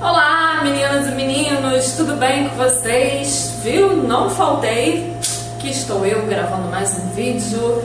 Olá, meninas e meninos, tudo bem com vocês? Viu? Não faltei, que estou eu gravando mais um vídeo.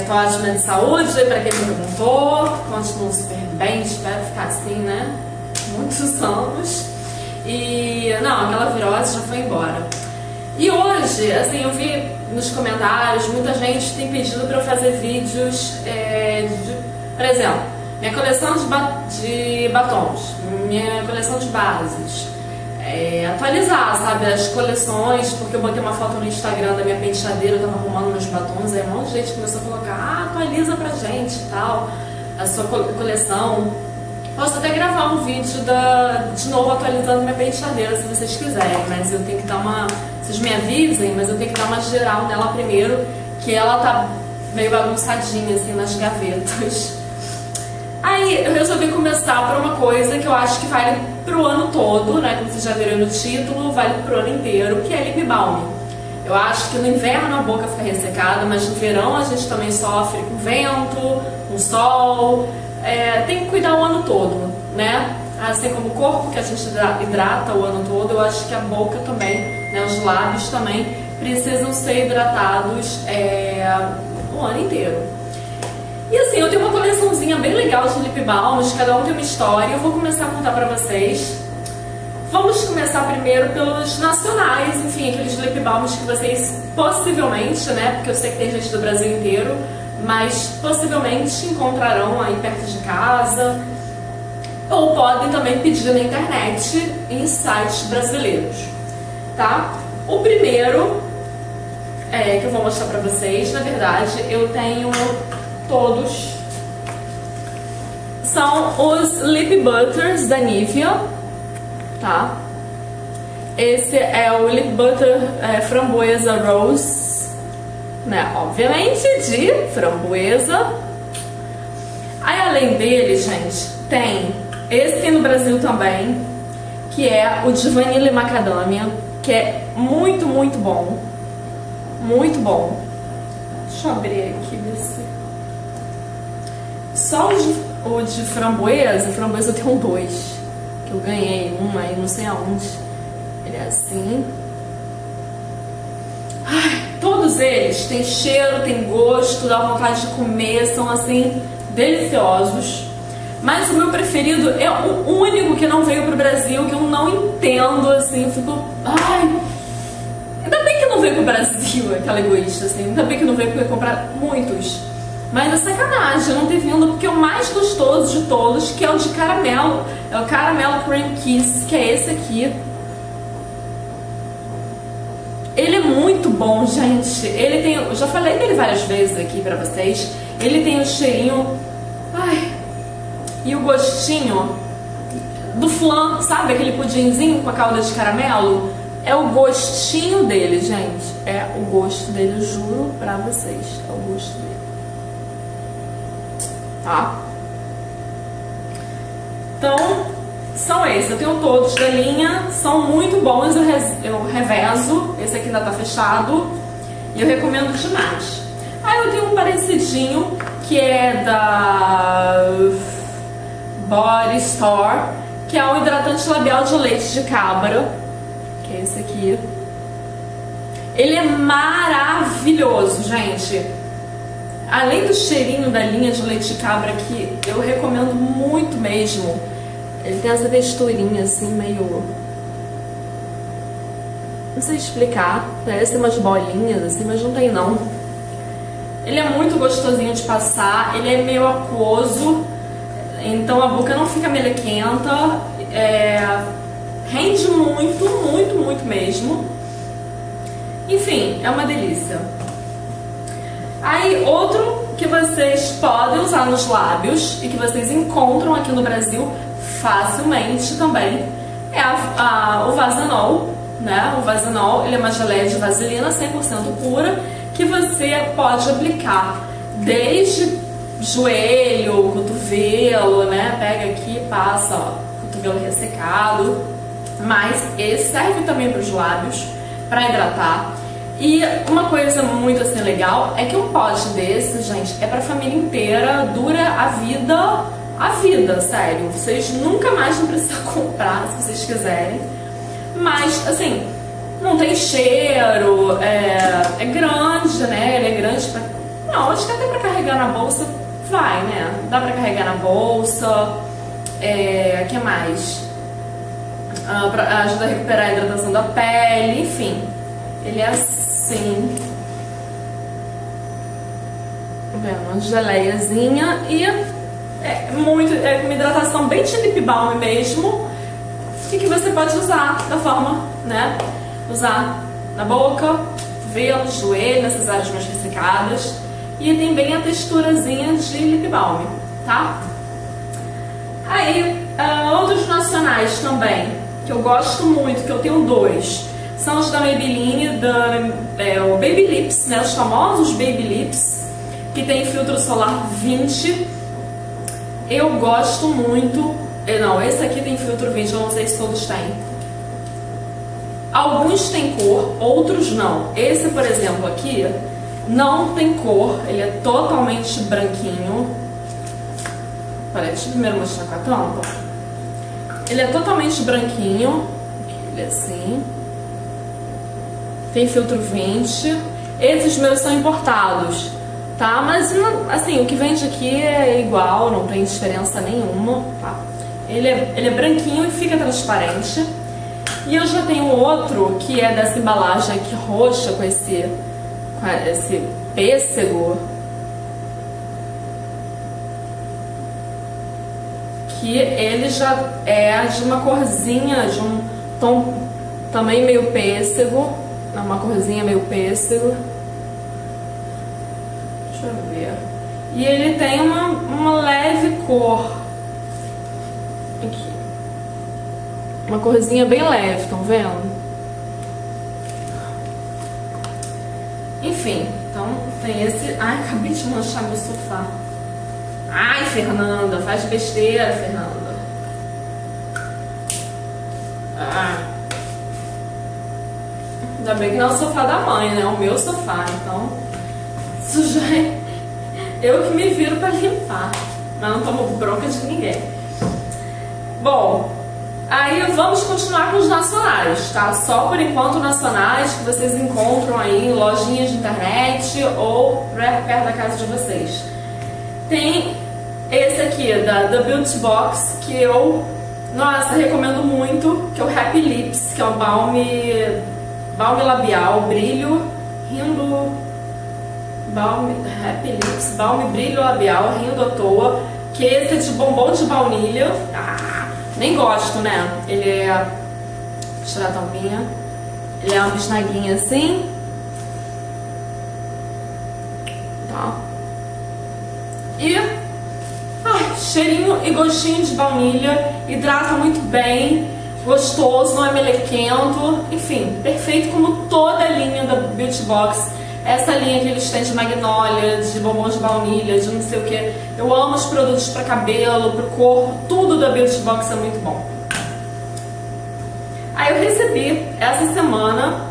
Estou ótima de saúde, para quem perguntou. Continuo super bem, espero ficar assim, né? Muitos anos. E não, aquela virose já foi embora. E hoje, assim, eu vi nos comentários, muita gente tem pedido para eu fazer vídeos, por exemplo, minha coleção de batons, minha coleção de bases, atualizar, sabe, as coleções, porque eu botei uma foto no Instagram da minha penteadeira, eu tava arrumando meus batons, aí um monte de gente começou a colocar, atualiza pra gente e tal, a sua coleção. Posso até gravar um vídeo de novo atualizando minha penteadeira, se vocês quiserem, mas eu tenho que dar uma... Vocês me avisem, mas eu tenho que dar uma geral nela primeiro, que ela tá meio bagunçadinha, assim, nas gavetas. Aí eu resolvi começar por uma coisa que eu acho que vale pro ano todo, né? Como vocês já viram no título, vale pro ano inteiro, que é lip balm. Eu acho que no inverno a boca fica ressecada, mas no verão a gente também sofre com vento, com sol. Tem que cuidar o ano todo, né? Assim como o corpo, que a gente hidrata o ano todo, eu acho que a boca também, né? Os lábios também precisam ser hidratados o ano inteiro. E assim, eu tenho uma coleçãozinha bem legal de lip balms, cada um tem uma história, eu vou começar a contar pra vocês. Vamos começar primeiro pelos nacionais, enfim, aqueles lip balms que vocês possivelmente, né, porque eu sei que tem gente do Brasil inteiro, mas possivelmente encontrarão aí perto de casa, ou podem também pedir na internet em sites brasileiros, tá? O primeiro que eu vou mostrar pra vocês, na verdade, eu tenho... todos são os Lip Butters da Nivea, tá? Esse é o Lip Butter Framboesa Rose, né? Obviamente de framboesa. Aí além dele, gente, tem esse no Brasil também, que é o de Vanilla e Macadâmia, que é muito, muito bom. Muito bom. Deixa eu abrir aqui desse... Só o de framboesa, eu tenho dois, que eu ganhei um aí, não sei aonde, ele é assim. Ai, todos eles têm cheiro, tem gosto, dá vontade de comer, são assim, deliciosos. Mas o meu preferido é o único que não veio pro Brasil, que eu não entendo, assim, eu fico... Ai, ainda bem que não veio pro Brasil, aquela egoísta, assim, ainda bem que não veio porque eu ia comprar muitos. Mas é sacanagem não ter vindo, porque é o mais gostoso de todos, que é o de caramelo, é o Caramel Cream Kiss, que é esse aqui. Ele é muito bom, gente. Ele tem, eu já falei dele várias vezes aqui pra vocês. Ele tem o cheirinho, ai, e o gostinho do flan, sabe? Aquele pudinzinho com a calda de caramelo. É o gostinho dele, gente. É o gosto dele, eu juro pra vocês. É o gosto dele. Tá? Então, são esses. Eu tenho todos da linha, são muito bons, eu revezo. Esse aqui ainda tá fechado e eu recomendo demais. Aí eu tenho um parecidinho que é da Body Store, que é um hidratante labial de leite de cabra, que é esse aqui. Ele é maravilhoso, gente. Além do cheirinho da linha de leite de cabra, que eu recomendo muito mesmo, ele tem essa texturinha assim, meio... Não sei explicar, parece umas bolinhas assim, mas não tem não. Ele é muito gostosinho de passar, ele é meio aquoso, então a boca não fica melequenta, rende muito, muito, muito mesmo. Enfim, é uma delícia. Aí, outro que vocês podem usar nos lábios e que vocês encontram aqui no Brasil facilmente também é o Vasenol, né? O Vasenol, ele é uma geleia de vaselina 100% pura que você pode aplicar desde joelho, cotovelo, né? Pega aqui, passa, ó, cotovelo ressecado. Mas ele serve também para os lábios, para hidratar. E uma coisa muito assim legal é que um pote desse, gente, é pra família inteira, dura a vida a vida, sério. Vocês nunca mais vão precisar comprar, se vocês quiserem. Mas, assim, não tem cheiro, é grande, né? Ele é grande pra... Não, acho que até pra carregar na bolsa vai, né? Dá pra carregar na bolsa. Que mais? Pra ajuda a recuperar a hidratação da pele, enfim. Ele é assim. Uma geleiazinha e é uma hidratação bem de lip balm mesmo. E que você pode usar da forma, né? Usar na boca, cotovelo, joelho, nessas áreas mais ressecadas. E tem bem a texturazinha de lip balm, tá? Aí, outros nacionais também, que eu gosto muito, que eu tenho dois. São os da Maybelline, o Baby Lips, né? Os famosos Baby Lips, que tem filtro solar 20. Eu gosto muito. Não, esse aqui tem filtro 20, eu não sei se todos têm. Alguns têm cor, outros não. Esse, por exemplo, aqui, não tem cor. Ele é totalmente branquinho. Olha, deixa eu primeiro mostrar com a tampa. Ele é totalmente branquinho. Ele é assim. Tem filtro 20. Esses meus são importados, tá? Mas, assim, o que vende aqui é igual, não tem diferença nenhuma, tá? Ele é branquinho e fica transparente. E eu já tenho outro, que é dessa embalagem aqui roxa, com esse pêssego. Que ele já é de uma corzinha, de um tom também meio pêssego. Uma corzinha meio pêssego. Deixa eu ver. E ele tem uma leve cor. Aqui. Uma corzinha bem leve, estão vendo? Enfim, então tem esse... Ai, acabei de manchar meu sofá. Ai, Fernanda, faz besteira, Fernanda. Ah. Ainda bem que não é o sofá da mãe, né? O meu sofá, então... Isso já é... Eu que me viro pra limpar. Mas não tomo bronca de ninguém. Bom, aí vamos continuar com os nacionais, tá? Só por enquanto nacionais que vocês encontram aí em lojinhas de internet ou perto da casa de vocês. Tem esse aqui, da Beauty Box, que eu... Nossa, recomendo muito. Que é o Happy Lips, que é o balme labial, brilho, rindo, balme, Happy Lips, balme, brilho labial, rindo à toa, que esse é de bombom de baunilha, nem gosto, né? Ele é, vou tirar a tampinha, ele é uma bisnaguinha assim, tá? E, cheirinho e gostinho de baunilha, hidrata muito bem. Gostoso, não é melequento, enfim, perfeito como toda a linha da Beauty Box. Essa linha que eles têm de magnólia, de bombom de baunilha, de não sei o que. Eu amo os produtos para cabelo, para o corpo, tudo da Beauty Box é muito bom. Aí eu recebi essa semana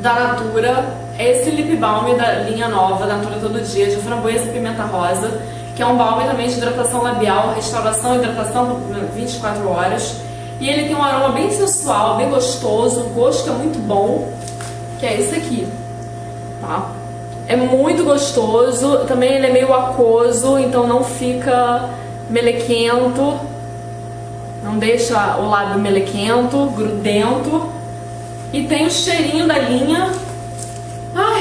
da Natura esse lip balm da linha nova, Natura Todo Dia, de framboesa e pimenta rosa, que é um balm também de hidratação labial, restauração e hidratação por 24 horas. E ele tem um aroma bem sensual, bem gostoso, o gosto é muito bom, que é esse aqui, tá? É muito gostoso, também ele é meio aquoso, então não fica melequento, não deixa o lábio melequento, grudento. E tem o cheirinho da linha,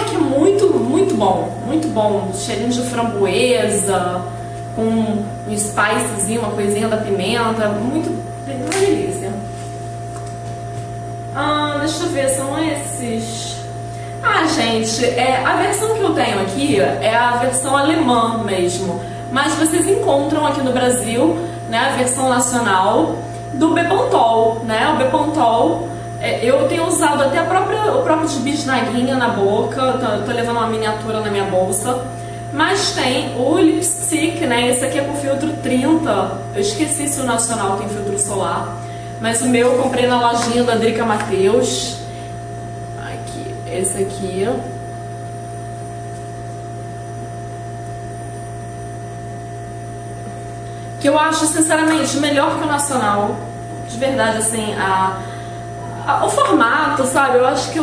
que é muito bom, cheirinho de framboesa, com um spicezinho, uma coisinha da pimenta, muito bom. Uma delícia. Deixa eu ver, são esses. Gente, a versão que eu tenho aqui é a versão alemã mesmo. Mas vocês encontram aqui no Brasil, né, a versão nacional do Bepantol, né? O Bepantol, eu tenho usado até o próprio de bisnaguinha na boca. Tô levando uma miniatura na minha bolsa. Mas tem o lipstick, né? Esse aqui é com filtro 30. Eu esqueci se o nacional tem filtro solar. Mas o meu eu comprei na lojinha da Drica Mateus. Aqui, esse aqui. que eu acho, sinceramente, melhor que o nacional. De verdade, assim, o formato, sabe? Eu acho que,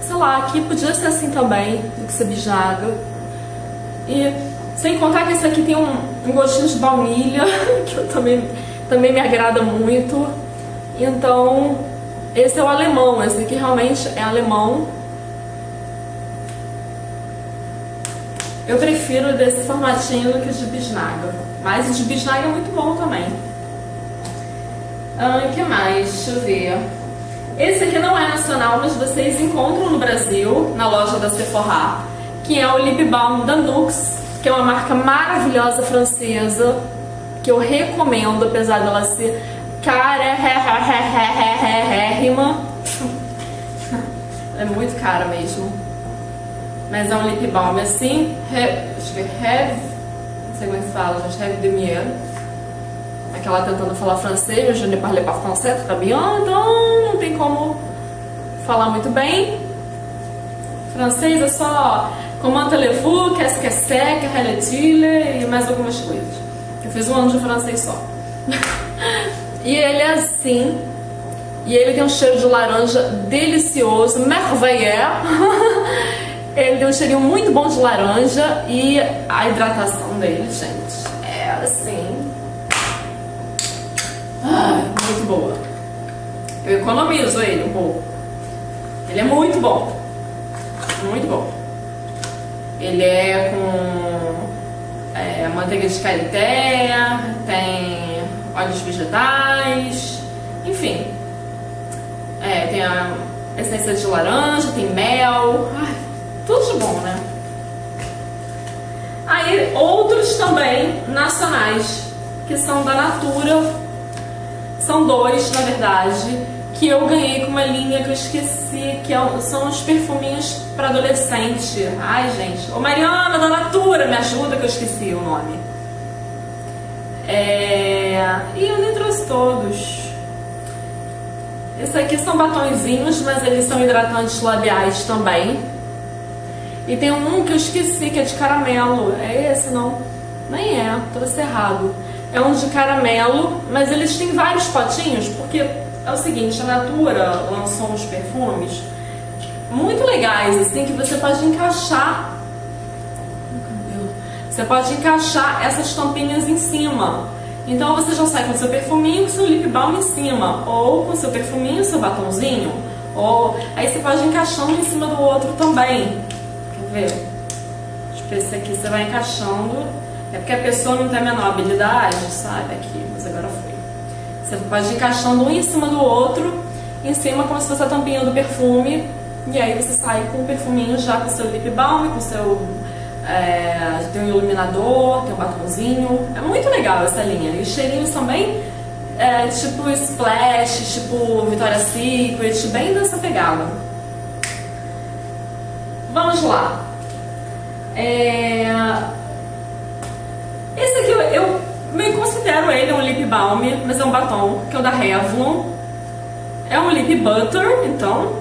sei lá, aqui podia ser assim também, do que ser bijado. E sem contar que esse aqui tem um gostinho de baunilha, que eu também me agrada muito. Então, esse é o alemão, esse aqui realmente é alemão. Eu prefiro desse formatinho do que o de bisnaga. Mas o de bisnaga é muito bom também. O que mais? Deixa eu ver. Esse aqui não é nacional, mas vocês encontram no Brasil, na loja da Sephora, que é o Lip Balm da Nuxe, que é uma marca maravilhosa francesa, que eu recomendo, apesar dela ser carérrima. É muito cara mesmo. Mas é um lip balm assim, deixa eu ver, não sei como é que fala, gente, Rêve de Miel. Aquela tentando falar francês, mas je ne parle pas français, tá bem? Então não tem como falar muito bem. Francês é só comment allez-vous, qu'est-ce que c'est, quelle est-il e mais algumas coisas. Eu fiz um ano de francês só. E ele é assim, e ele tem um cheiro de laranja delicioso, merveilleux. Ele deu um cheirinho muito bom de laranja e a hidratação dele, gente, é assim... Ai, muito boa. Eu economizo ele um pouco. Ele é muito bom. Muito bom. Ele é com manteiga de karité, tem óleos vegetais, enfim. Tem a essência de laranja, tem mel... Ai, tudo de bom, né? Aí, outros também nacionais, que são da Natura. São dois, na verdade, que eu ganhei com uma linha que eu esqueci, que são os perfuminhos para adolescente. Ai, gente. Ô, Mariana, da Natura, me ajuda que eu esqueci o nome. E eu nem trouxe todos. Esses aqui são batonzinhos, mas eles são hidratantes labiais também. E tem um que eu esqueci, que é de caramelo. É esse, não? Nem é, trouxe errado. É um de caramelo, mas eles têm vários potinhos, porque é o seguinte, a Natura lançou uns perfumes muito legais, assim, que você pode encaixar... Você pode encaixar essas tampinhas em cima. Então você já sai com seu perfuminho, com seu lip balm em cima, ou com seu perfuminho, seu batonzinho, ou... Aí você pode encaixando em cima do outro também. Ver. Tipo, esse aqui você vai encaixando. É porque a pessoa não tem a menor habilidade, sabe? Aqui, mas agora foi. Você pode ir encaixando um em cima do outro, em cima como se fosse a tampinha do perfume. E aí você sai com o perfuminho já com seu lip balm, com seu... tem um iluminador, tem um batonzinho. É muito legal essa linha. E os cheirinhos também, tipo Splash, tipo Victoria's Secret, bem dessa pegada. Vamos lá. Esse aqui eu me considero ele um lip balm, mas é um batom, que é o da Revlon. É um lip butter, então,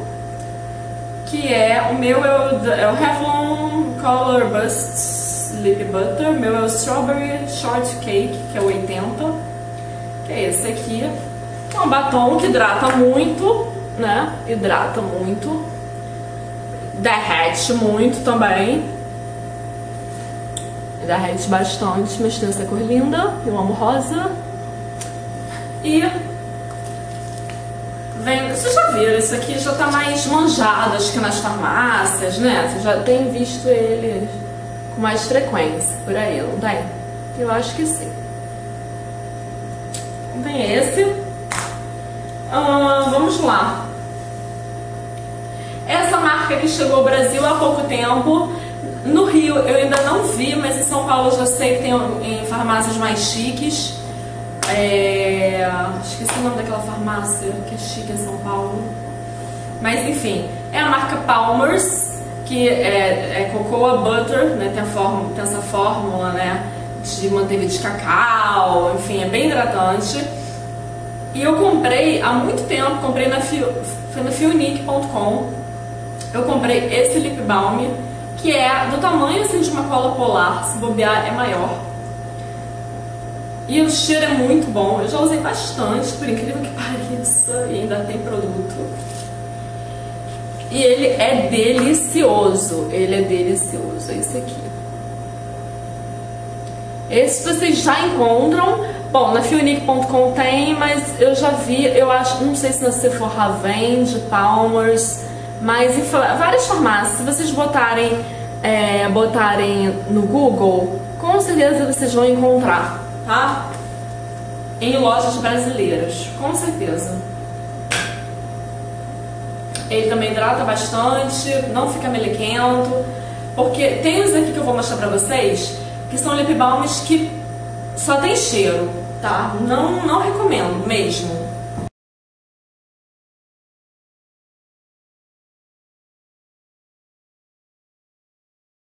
que é o meu, é o Revlon Color Bust Lip Butter. O meu é o Strawberry Shortcake, que é o 80, que é esse aqui. É um batom que hidrata muito, né? Hidrata muito. Derrete muito também. Derrete bastante, mas tem essa cor linda. Eu amo rosa. E vem... Vocês já viram, isso aqui já tá mais manjado, acho que nas farmácias, né? Vocês já têm visto ele com mais frequência por aí, não tem? Eu acho que sim. Tem esse. Vamos lá. Essa marca que chegou ao Brasil há pouco tempo, no Rio eu ainda não vi, mas em São Paulo eu já sei que tem em farmácias mais chiques. Esqueci o nome daquela farmácia que é chique em São Paulo. Mas enfim, é a marca Palmer's, que é cocoa butter, né? Tem essa fórmula, né? De manteiga de cacau, enfim, é bem hidratante. E eu comprei há muito tempo, comprei na fionic.com. Eu comprei esse lip balm, que é do tamanho assim de uma cola polar, se bobear é maior. E o cheiro é muito bom. Eu já usei bastante, por incrível que pareça, e ainda tem produto. E ele é delicioso. Ele é delicioso. É esse aqui. Esse vocês já encontram. Bom, na fionic.com tem, mas eu já vi, eu acho, não sei se na Sephora vende, Palmer's, mas em várias farmácias, se vocês botarem no Google, com certeza vocês vão encontrar, tá? Em lojas brasileiras, com certeza. Ele também hidrata bastante, não fica melequento, porque tem os aqui que eu vou mostrar pra vocês, que são lip balms que só tem cheiro, tá? Não recomendo mesmo.